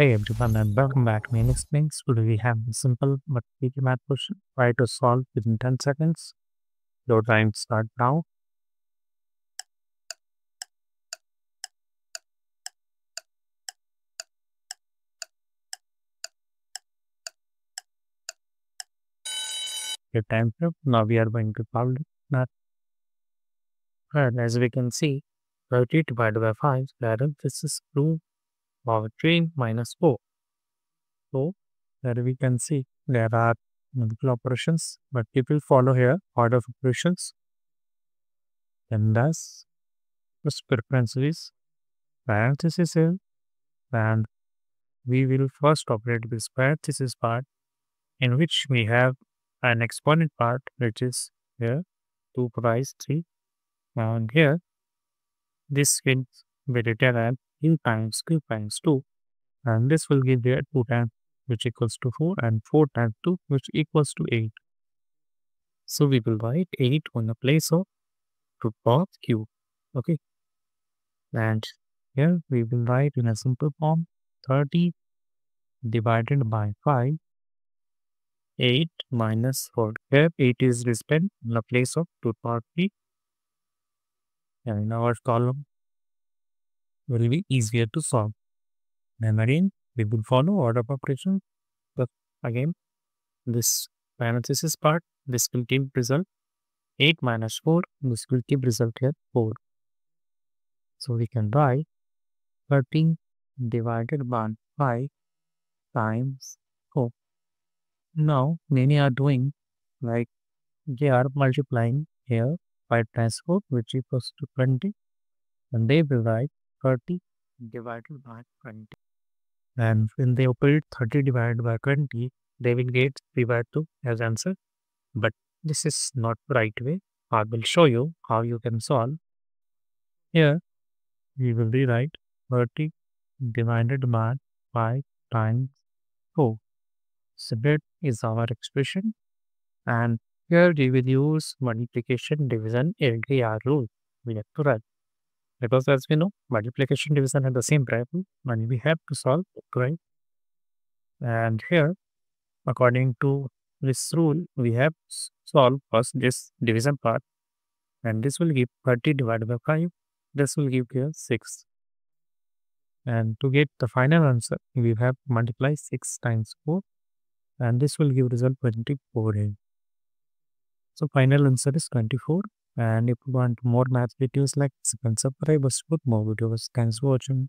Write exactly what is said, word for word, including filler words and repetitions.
Hey everyone, and welcome back to Main Explains. Today we have a simple but tricky math question. Try to solve within ten seconds. Your time start now. Your time trip. Now we are going to solve math. And as we can see, thirty divided by five, that this is true. Power three minus four. So there we can see there are multiple operations, but it will follow here order of operations. And thus, first preference is parenthesis here, and we will first operate this parenthesis part, in which we have an exponent part, which is here two price three. And here, this will be written as three times three times two, and this will give you two times, which equals to four, and four times two, which equals to eight. So we will write eight on the place of root of q. Okay, and here we will write in a simple form thirty divided by five, eight minus four. Here eight is written in the place of root of three, and in our column will be easier to solve. And again, we will follow order of operation. But again, this parenthesis part, this will give result eight minus four, this will give result here four. So we can write thirteen divided by five times four. Now, many are doing like they are multiplying here by times four, which equals to twenty, and they will write thirty divided by twenty. And when they operate thirty divided by twenty, they will get three by two as answer. But this is not right way. I will show you how you can solve. Here, we will rewrite thirty divided by five times four. So that is our expression. And here we will use multiplication, division, L D R rule. We have to write. Because as we know, multiplication, division are the same problem, and we have to solve it, right? And here, according to this rule, we have to solve first this division part. And this will give thirty divided by five. This will give here six. And to get the final answer, we have to multiply six times four. And this will give result twenty-four here. So final answer is twenty-four. And if you want more math videos like this, you can subscribe us with more videos. Thanks for watching.